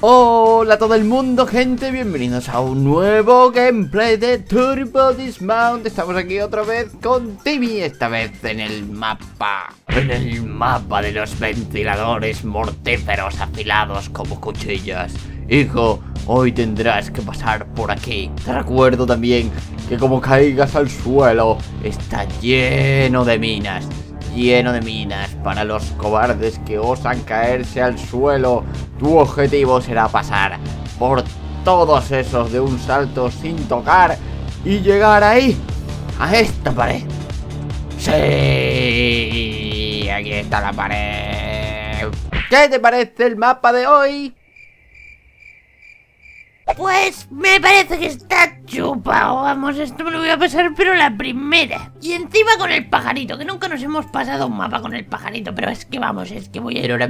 Hola a todo el mundo, gente, bienvenidos a un nuevo gameplay de Turbo Dismount. Estamos aquí otra vez con Timmy, esta vez en el mapa de los ventiladores mortíferos afilados como cuchillas. Hijo, hoy tendrás que pasar por aquí. Te recuerdo también que como caigas al suelo, está lleno de minas para los cobardes que osan caerse al suelo. Tu objetivo será pasar por todos esos de un salto sin tocar y llegar ahí, a esta pared. Sí, aquí está la pared. ¿Qué te parece el mapa de hoy? Pues me parece que está chupado, vamos, esto me lo voy a pasar pero la primera. Y encima con el pajarito, que nunca nos hemos pasado un mapa con el pajarito. Pero es que vamos, es que voy a ir ahora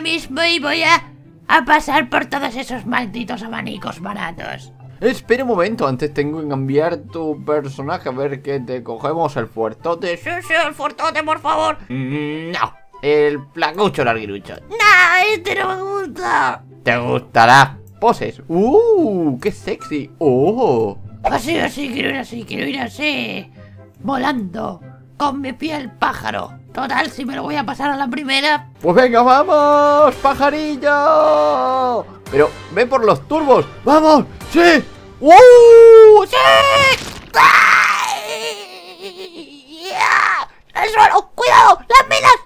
mismo y voy a pasar por todos esos malditos abanicos baratos. Espera un momento, antes tengo que cambiar tu personaje, a ver que te cogemos el fuertote. Sí, el fuertote, por favor. No, el placucho larguirucho. No, este no me gusta. Te gustará. Poses, qué sexy. Oh, así, quiero ir así, volando, con mi piel pájaro. Total, si me lo voy a pasar a la primera. Pues venga, vamos, pajarillo. Pero ve por los turbos, vamos, sí, sí. ¡El suelo! ¡Cuidado! ¡Las minas!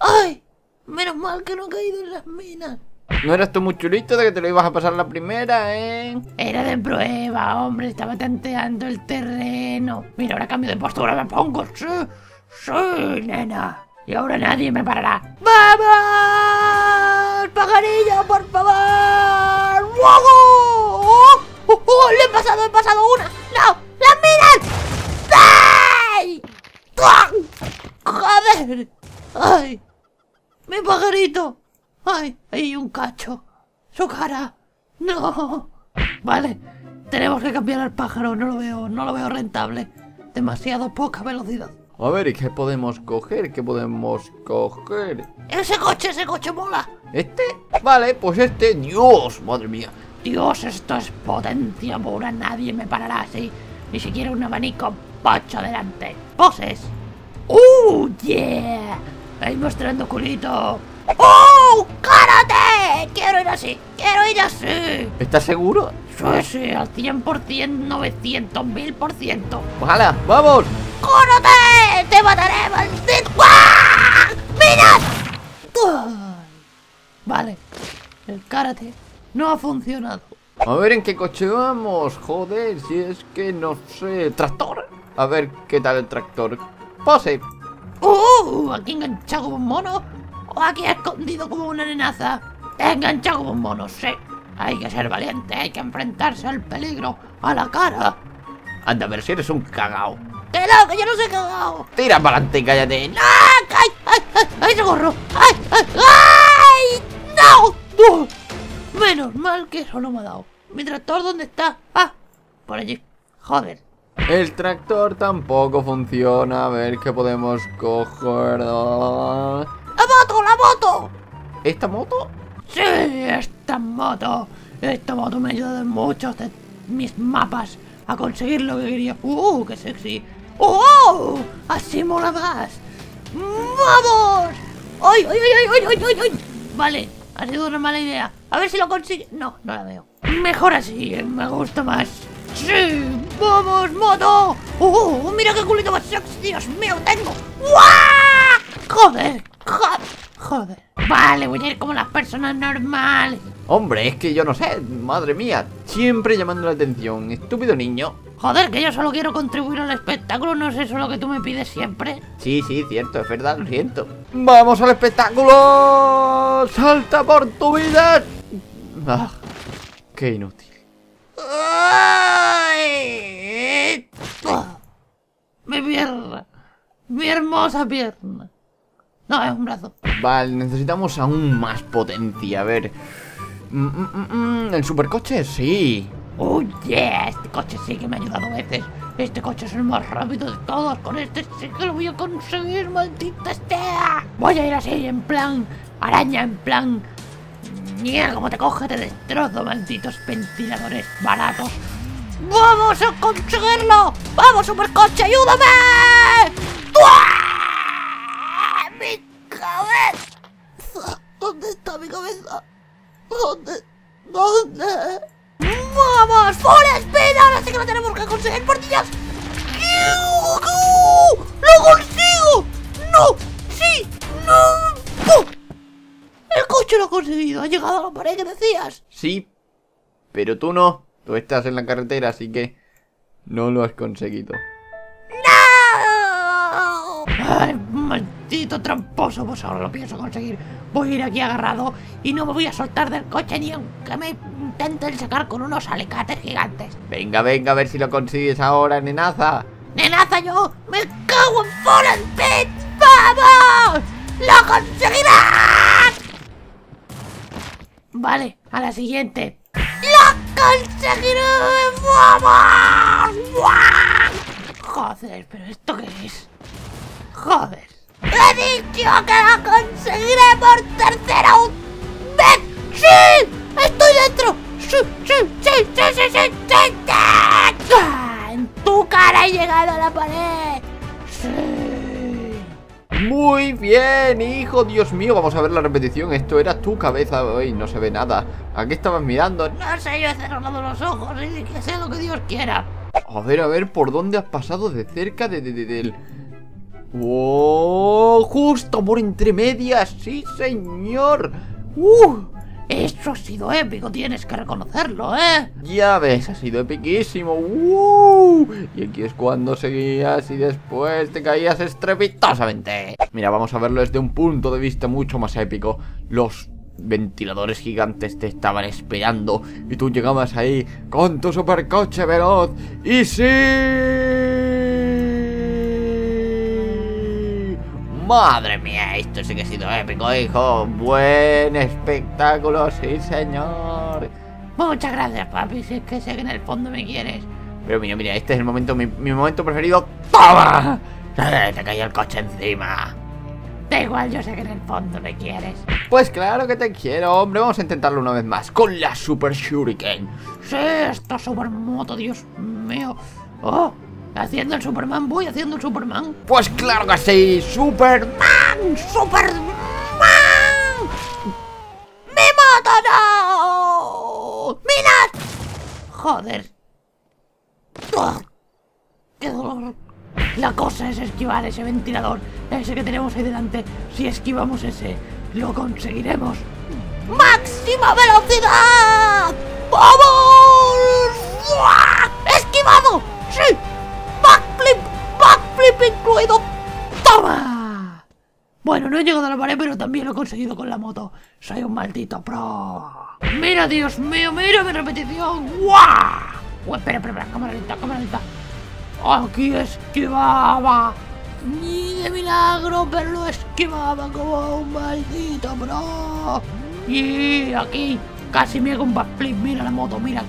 ¡Ay! Menos mal que no he caído en las minas. ¿No eras tú muy chulito de que te lo ibas a pasar la primera, eh? Era de prueba, hombre, estaba tanteando el terreno. Mira, ahora cambio de postura, me pongo, sí, nena. Y ahora nadie me parará. ¡Vamos! ¡Pajarillo, por favor! ¡Wow! ¡Oh! ¡Le he pasado una! ¡No! ¡Las miras! ¡Ay! ¡Joder! ¡Ay! ¡Mi pajarito! ¡Ay! ¡Hay un cacho! ¡Su cara! ¡No! Vale, tenemos que cambiar al pájaro, no lo veo rentable. Demasiado poca velocidad. A ver, ¿y qué podemos coger? ¡Ese coche mola! ¿Este? Vale, pues este... ¡Dios! ¡Madre mía! ¡Dios! Esto es potencia pura, nadie me parará así. Ni siquiera un abanico pocho delante. ¡Poses! ¡Oh, yeah! Ahí mostrando culito. ¡Oh! ¡Cárate! Quiero ir así. ¿Estás seguro? Sí, al 100%, 900.000%. ¡Ojalá! ¡Vamos! ¡Córate! ¡Te mataré, maldito! ¡Guau! ¡Mira! Vale, el karate no ha funcionado. A ver en qué coche vamos, joder, si es que no sé... ¿Tractor? A ver qué tal el tractor. ¡Pose! Aquí enganchado como un mono. O aquí escondido como una nenaza. Enganchado como un mono, sí. Hay que ser valiente, hay que enfrentarse al peligro. A la cara. Anda, a ver si eres un cagao. ¡Qué loco! ¡Yo no soy cagao! ¡Tira para adelante y cállate! ¡No! ¡Ay, socorro! ¡Ay! ¡No! Menos mal que eso no me ha dado. ¿Mi tractor dónde está? Ah, por allí. Joder. El tractor tampoco funciona. A ver qué podemos coger. ¡La moto! ¿Esta moto? Sí, esta moto me ha ayudado en muchos de mis mapas a conseguir lo que quería. ¡Qué sexy! ¡Oh! ¡Así mola más! ¡Vamos! ¡Ay! Vale, ha sido una mala idea. A ver si lo consigue. No, no la veo. Mejor así, me gusta más. ¡Sí! ¡Vamos, moto! ¡Oh! ¡Mira qué culito más sexy! ¡Dios mío, tengo! ¡Guau! ¡Joder! Vale, voy a ir como las personas normales. Hombre, es que yo no sé, madre mía. Siempre llamando la atención, estúpido niño. Joder, que yo solo quiero contribuir al espectáculo, no es eso lo que tú me pides siempre. Sí, cierto, es verdad, lo siento. ¡Vamos al espectáculo! ¡Salta por tu vida! ¡Ah! ¡Qué inútil! ¡Ay! ¡Mi pierna! ¡Mi hermosa pierna! No, es un brazo. Vale, necesitamos aún más potencia. A ver... ¿El supercoche? Sí. ¡Oh, yeah! Este coche sí que me ha ayudado a veces. Este coche es el más rápido de todos. Con este sí que lo voy a conseguir, maldita sea. Voy a ir así, en plan... Araña, en plan... mierda, como te coge, te destrozo, malditos ventiladores baratos. ¡Vamos a conseguirlo! ¡Vamos, supercoche, ayúdame! ¡Uah! ¡Mi cabeza! ¿Dónde está mi cabeza? ¿Dónde? ¿Dónde? ¡Vamos! ¡Full Speed! Ahora sí que lo tenemos que conseguir, por Dios. ¡Lo consigo! ¡No! ¡Sí! ¡No! ¡Oh! El coche lo ha conseguido, ha llegado a la pared que decías. Sí, pero tú no. Tú estás en la carretera, así que no lo has conseguido. ¡No! ¡Ay, maldito tramposo! Pues ahora lo pienso conseguir. Voy a ir aquí agarrado y no me voy a soltar del coche ni aunque me intenten sacar con unos alicates gigantes. Venga, venga, a ver si lo consigues ahora, nenaza. ¡Nenaza yo! ¡Me cago en Full Pit! ¡Vamos! ¡Lo conseguirás! Vale, a la siguiente. ¡Lo conseguiré! ¡Vamos! ¡Buah! Joder, ¿pero esto qué es? Joder. ¡He dicho que lo conseguiré por tercera vez! ¡Sí! ¡Estoy dentro! ¡Sí, sí, sí, sí, sí, sí, sí, sí, sí! ¡Ah! ¡En tu cara he llegado a la pared! ¡Sí! ¡Muy bien, hijo! ¡Dios mío! Vamos a ver la repetición. Esto era tu cabeza. Hoy no se ve nada. ¿A qué estabas mirando? No sé, yo he cerrado los ojos y que sea lo que Dios quiera. A ver, ¿por dónde has pasado de cerca del...? ¡Wow! ¡Justo por entre medias! ¡Sí, señor! ¡Uh! Eso ha sido épico, tienes que reconocerlo, ¿eh? Ya ves, ha sido epiquísimo. ¡Uh! Y aquí es cuando seguías y después te caías estrepitosamente. Mira, vamos a verlo desde un punto de vista mucho más épico. Los ventiladores gigantes te estaban esperando y tú llegabas ahí con tu supercoche veloz. ¡Y sí! ¡Madre mía! Esto sí que ha sido épico, hijo. Buen espectáculo, sí señor. Muchas gracias, papi, si es que sé que en el fondo me quieres. Pero mira, mira, este es el momento, mi momento preferido. ¡Toma! Te cayó el coche encima. Da igual, yo sé que en el fondo me quieres. Pues claro que te quiero, hombre. Vamos a intentarlo una vez más con la Super Shuriken. Sí, esta supermoto, Dios mío. Oh, haciendo el Superman, voy haciendo el Superman. Pues claro que sí, Superman, Superman. ¡Mi moto no! ¡Mirad! Joder. ¡Oh! ¡Qué dolor! La cosa es esquivar ese ventilador, ese que tenemos ahí delante. Si esquivamos ese, lo conseguiremos. ¡Máxima velocidad! ¡Vamos! ¡Uah! ¡Esquivado! ¡Sí! ¡Backflip! ¡Backflip incluido! ¡Toma! Bueno, no he llegado a la pared, pero también lo he conseguido con la moto. Soy un maldito pro. ¡Mira, Dios mío! ¡Mira mi repetición! ¡Guau! Uy, espera, espera, cámara lenta, cámara lenta. Aquí esquivaba. Ni de milagro, pero lo esquivaba como un maldito bro. Y aquí casi me hago un backflip. Mira la moto, mira.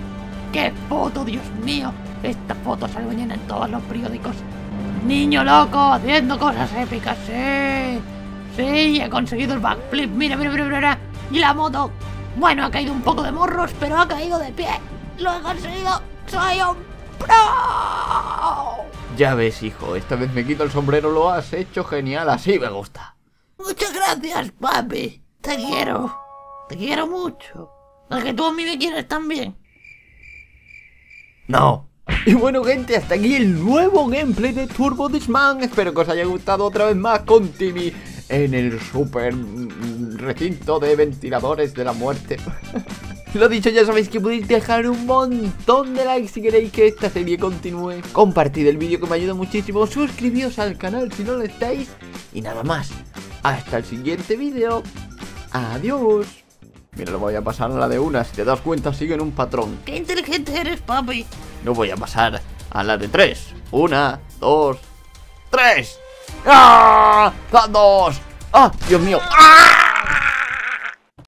¡Qué foto, Dios mío! Esta foto sale mañana en todos los periódicos. Niño loco haciendo cosas épicas, sí. Sí, he conseguido el backflip. Mira, mira, mira, mira. Y la moto. Bueno, ha caído un poco de morros, pero ha caído de pie. Lo he conseguido. Soy un pro. Ya ves, hijo, esta vez me quito el sombrero, lo has hecho genial, así me gusta. Muchas gracias, papi. Te quiero mucho. Porque tú a mí me quieres también. No. Y bueno, gente, hasta aquí el nuevo gameplay de Turbo Dismount. Espero que os haya gustado otra vez más con Timmy en el super recinto de ventiladores de la muerte. Lo dicho, ya sabéis que podéis dejar un montón de likes si queréis que esta serie continúe. Compartid el vídeo, que me ayuda muchísimo. Suscribíos al canal si no lo estáis. Y nada más, hasta el siguiente vídeo. Adiós. Mira, lo voy a pasar a la de una. Si te das cuenta, siguen un patrón. ¡Qué inteligente eres, papi! No voy a pasar a la de tres. 1, 2, 3. ¡Ah! ¡Dos! ¡Ah! ¡Dios mío! ¡Ah!